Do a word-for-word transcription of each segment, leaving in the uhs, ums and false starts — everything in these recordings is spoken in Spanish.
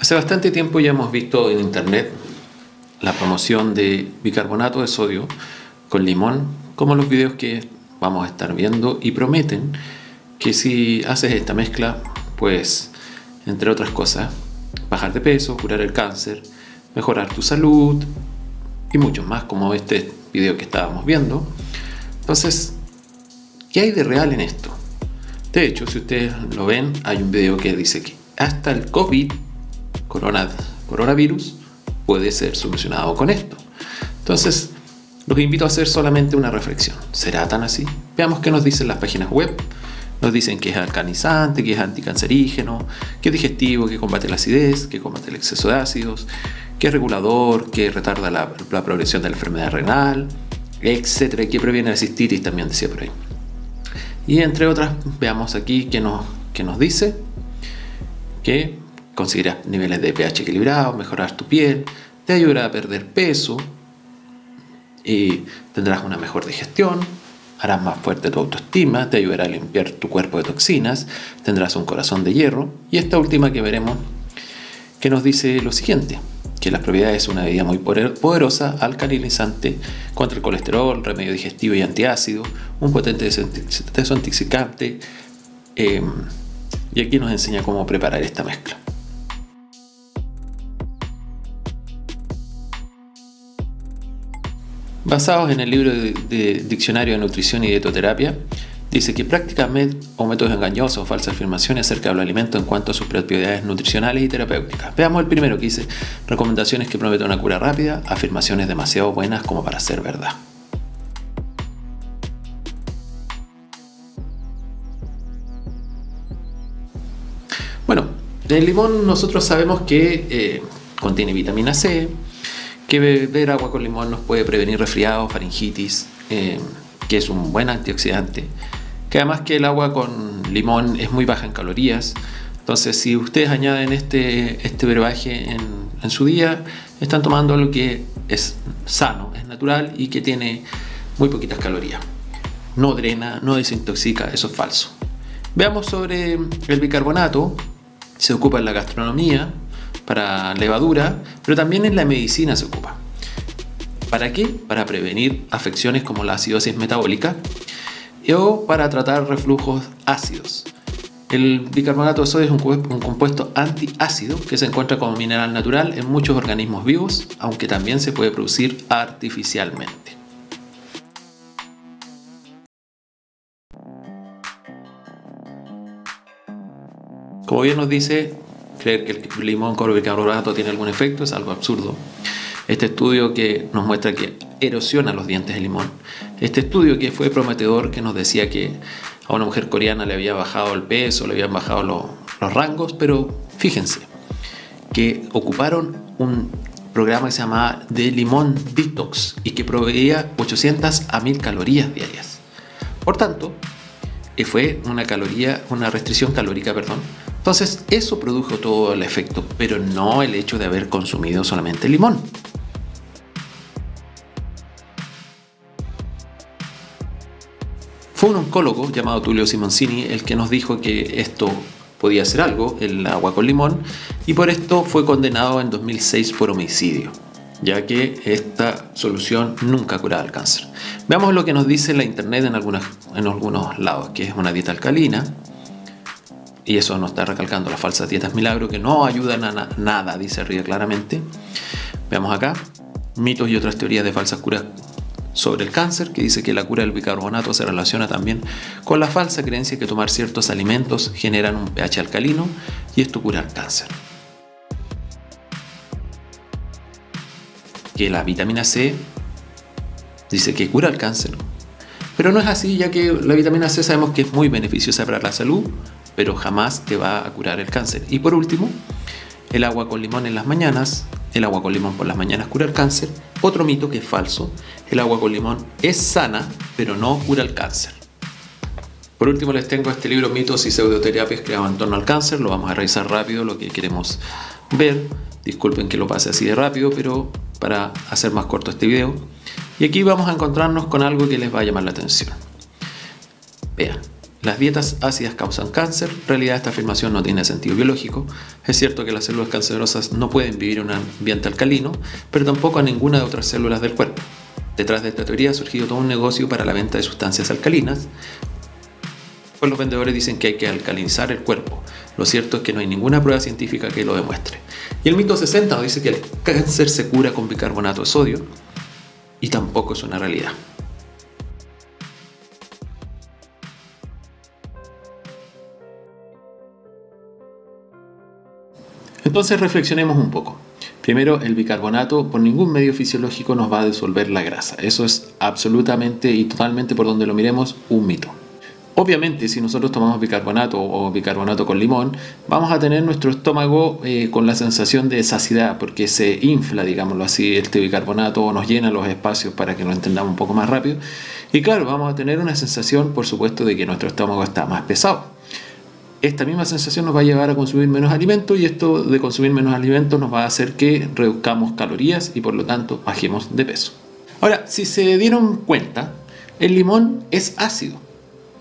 Hace bastante tiempo ya hemos visto en internet la promoción de bicarbonato de sodio con limón, como los videos que vamos a estar viendo, y prometen que si haces esta mezcla puedes, entre otras cosas, bajar de peso, curar el cáncer, mejorar tu salud y muchos más, como este video que estábamos viendo. Entonces, ¿qué hay de real en esto? De hecho, si ustedes lo ven, hay un video que dice que hasta el COVID, corona, coronavirus, puede ser solucionado con esto. Entonces, los invito a hacer solamente una reflexión. ¿Será tan así? Veamos qué nos dicen las páginas web. Nos dicen que es alcalinizante, que es anticancerígeno, que es digestivo, que combate la acidez, que combate el exceso de ácidos, que es regulador, que retarda la, la progresión de la enfermedad renal, etcétera, y que previene la cistitis, también decía por ahí. Y entre otras, veamos aquí que nos, que nos dice que conseguirás niveles de pH equilibrados, mejorar tu piel, te ayudará a perder peso y tendrás una mejor digestión, harás más fuerte tu autoestima, te ayudará a limpiar tu cuerpo de toxinas, tendrás un corazón de hierro. Y esta última que veremos, que nos dice lo siguiente, que las propiedades es una bebida muy poderosa, alcalinizante, contra el colesterol, remedio digestivo y antiácido, un potente desintoxicante, eh, y aquí nos enseña cómo preparar esta mezcla. Basados en el libro de, de Diccionario de Nutrición y Dietoterapia, dice que prácticas o métodos engañosos o falsas afirmaciones acerca del alimento en cuanto a sus propiedades nutricionales y terapéuticas. Veamos el primero, que dice recomendaciones que prometen una cura rápida, afirmaciones demasiado buenas como para ser verdad. Bueno, el limón nosotros sabemos que eh, contiene vitamina C, que beber agua con limón nos puede prevenir resfriados, faringitis, eh, que es un buen antioxidante, que además que el agua con limón es muy baja en calorías. Entonces, si ustedes añaden este, este brebaje en, en su día, están tomando algo que es sano, es natural y que tiene muy poquitas calorías. No drena, no desintoxica, eso es falso. Veamos sobre el bicarbonato. Se ocupa en la gastronomía para levadura, pero también en la medicina se ocupa. ¿Para qué? Para prevenir afecciones como la acidosis metabólica o para tratar reflujos ácidos. El bicarbonato de sodio es un, un compuesto antiácido que se encuentra como mineral natural en muchos organismos vivos, aunque también se puede producir artificialmente. Como bien nos dice, creer que el limón con bicarbonato tiene algún efecto es algo absurdo. Este estudio que nos muestra que erosiona los dientes de limón. Este estudio que fue prometedor, que nos decía que a una mujer coreana le había bajado el peso, le habían bajado lo, los rangos, pero fíjense que ocuparon un programa que se llamaba de limón detox y que proveía ochocientas a mil calorías diarias. Por tanto, fue una caloría, una restricción calórica, perdón. Entonces, eso produjo todo el efecto, pero no el hecho de haber consumido solamente limón. Fue un oncólogo llamado Tullio Simoncini el que nos dijo que esto podía ser algo, el agua con limón, y por esto fue condenado en dos mil seis por homicidio, ya que esta solución nunca curaba el cáncer. Veamos lo que nos dice la internet en, algunas, en algunos lados, que es una dieta alcalina, y eso nos está recalcando las falsas dietas milagro que no ayudan a na nada, dice arriba claramente. Veamos acá, mitos y otras teorías de falsas curas sobre el cáncer, que dice que la cura del bicarbonato se relaciona también con la falsa creencia que tomar ciertos alimentos generan un pH alcalino y esto cura el cáncer. Que la vitamina C dice que cura el cáncer, pero no es así, ya que la vitamina C sabemos que es muy beneficiosa para la salud, pero jamás te va a curar el cáncer. Y por último, el agua con limón en las mañanas, el agua con limón por las mañanas cura el cáncer, otro mito que es falso, el agua con limón es sana, pero no cura el cáncer. Por último, les tengo este libro, mitos y pseudoterapias creadas en torno al cáncer. Lo vamos a revisar rápido, lo que queremos ver. Disculpen que lo pase así de rápido, pero para hacer más corto este video. Y aquí vamos a encontrarnos con algo que les va a llamar la atención. Vean, Las dietas ácidas causan cáncer. En realidad esta afirmación no tiene sentido biológico. Es cierto que las células cancerosas no pueden vivir en un ambiente alcalino, pero tampoco a ninguna de otras células del cuerpo. Detrás de esta teoría ha surgido todo un negocio para la venta de sustancias alcalinas, pues los vendedores dicen que hay que alcalinizar el cuerpo. Lo cierto es que no hay ninguna prueba científica que lo demuestre. Y el mito sesenta nos dice que el cáncer se cura con bicarbonato de sodio, y tampoco es una realidad. Entonces reflexionemos un poco. Primero, el bicarbonato por ningún medio fisiológico nos va a disolver la grasa. Eso es absolutamente y totalmente, por donde lo miremos, un mito. Obviamente, si nosotros tomamos bicarbonato o bicarbonato con limón, vamos a tener nuestro estómago eh, con la sensación de saciedad, porque se infla, digámoslo así, este bicarbonato, o nos llena los espacios, para que lo entendamos un poco más rápido. Y claro, vamos a tener una sensación, por supuesto, de que nuestro estómago está más pesado. Esta misma sensación nos va a llevar a consumir menos alimentos, y esto de consumir menos alimentos nos va a hacer que reduzcamos calorías y por lo tanto bajemos de peso. Ahora, si se dieron cuenta, el limón es ácido,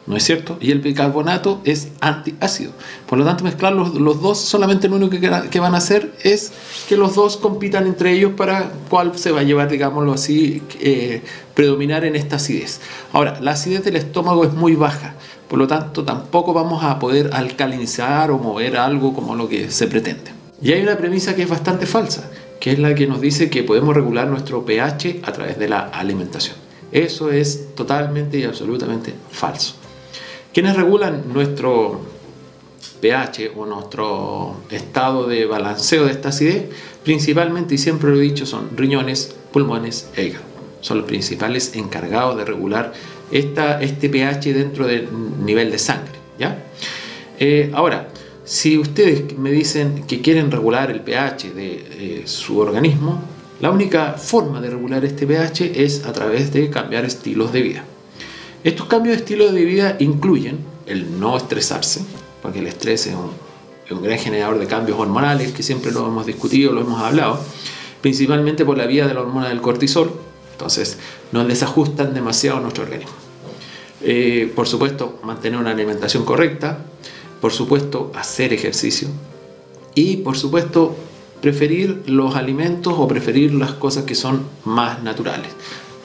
¿no es cierto? Y el bicarbonato es antiácido. Por lo tanto, mezclar los, los dos, solamente lo único que, que van a hacer es que los dos compitan entre ellos para cuál se va a llevar, digámoslo así, eh, predominar en esta acidez. Ahora, la acidez del estómago es muy baja. Por lo tanto, tampoco vamos a poder alcalinizar o mover algo como lo que se pretende. Y hay una premisa que es bastante falsa, que es la que nos dice que podemos regular nuestro pH a través de la alimentación. Eso es totalmente y absolutamente falso. Quienes regulan nuestro pH o nuestro estado de balanceo de esta acidez, principalmente, y siempre lo he dicho, son riñones, pulmones e hígado. Son los principales encargados de regular esta, este pH dentro del nivel de sangre, ¿ya? Eh, ahora, si ustedes me dicen que quieren regular el pH de eh, su organismo, la única forma de regular este pH es a través de cambiar estilos de vida. Estos cambios de estilo de vida incluyen el no estresarse, porque el estrés es un, es un gran generador de cambios hormonales, que siempre lo hemos discutido, lo hemos hablado, principalmente por la vía de la hormona del cortisol. Entonces, nos desajustan demasiado nuestro organismo. Eh, por supuesto, mantener una alimentación correcta. Por supuesto, hacer ejercicio. Y, por supuesto, preferir los alimentos o preferir las cosas que son más naturales.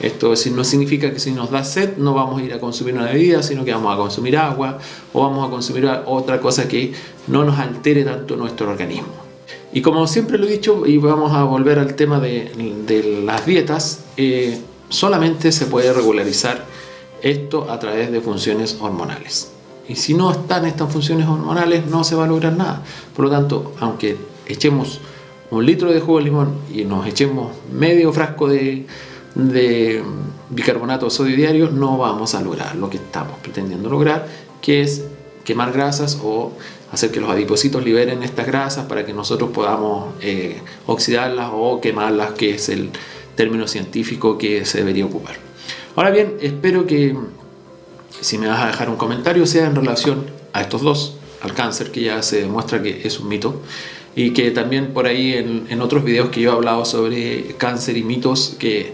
Esto no significa que si nos da sed no vamos a ir a consumir una bebida, sino que vamos a consumir agua o vamos a consumir otra cosa que no nos altere tanto nuestro organismo. Y como siempre lo he dicho, y vamos a volver al tema de, de las dietas, eh, solamente se puede regularizar esto a través de funciones hormonales. Y si no están estas funciones hormonales, no se va a lograr nada. Por lo tanto, aunque echemos un litro de jugo de limón y nos echemos medio frasco de, de bicarbonato de sodio diario, no vamos a lograr lo que estamos pretendiendo lograr, que es quemar grasas o hacer que los adipocitos liberen estas grasas para que nosotros podamos eh, oxidarlas o quemarlas, que es el término científico que se debería ocupar. Ahora bien, espero que, si me vas a dejar un comentario, sea en relación a estos dos, al cáncer, que ya se demuestra que es un mito, y que también por ahí en, en otros videos que yo he hablado sobre cáncer y mitos, que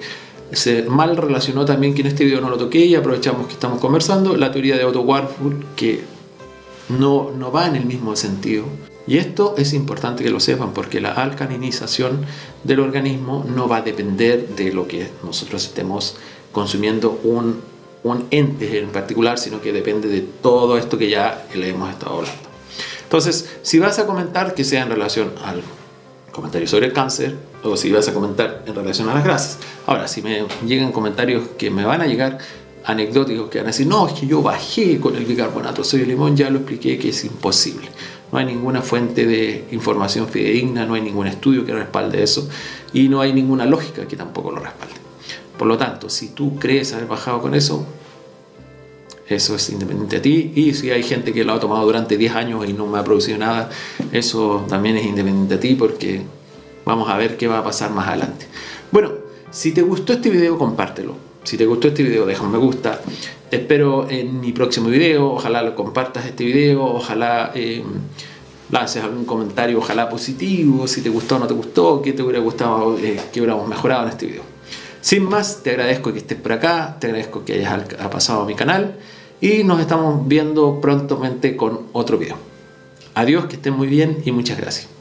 se mal relacionó también, que en este video no lo toqué y aprovechamos que estamos conversando, la teoría de Otto Warford, que No, no va en el mismo sentido. Y esto es importante que lo sepan, porque la alcalinización del organismo no va a depender de lo que nosotros estemos consumiendo un, un ente en particular, sino que depende de todo esto que ya le hemos estado hablando. Entonces, si vas a comentar, que sea en relación al comentario sobre el cáncer, o si vas a comentar en relación a las grasas. Ahora, si me llegan comentarios que me van a llegar anecdóticos, que van a decir, no, es que yo bajé con el bicarbonato de sodio y limón, ya lo expliqué que es imposible. No hay ninguna fuente de información fidedigna, no hay ningún estudio que respalde eso, y no hay ninguna lógica que tampoco lo respalde. Por lo tanto, si tú crees haber bajado con eso, eso es independiente de ti, y si hay gente que lo ha tomado durante diez años y no me ha producido nada, eso también es independiente de ti, porque vamos a ver qué va a pasar más adelante. Bueno, si te gustó este video, compártelo. Si te gustó este video, deja un me gusta. Te espero en mi próximo video. Ojalá lo compartas este video. Ojalá eh, lances algún comentario, ojalá positivo. Si te gustó o no te gustó, qué te hubiera gustado, eh, qué hubiéramos mejorado en este video. Sin más, te agradezco que estés por acá. Te agradezco que hayas pasado a mi canal. y nos estamos viendo prontamente con otro video. Adiós, que estén muy bien y muchas gracias.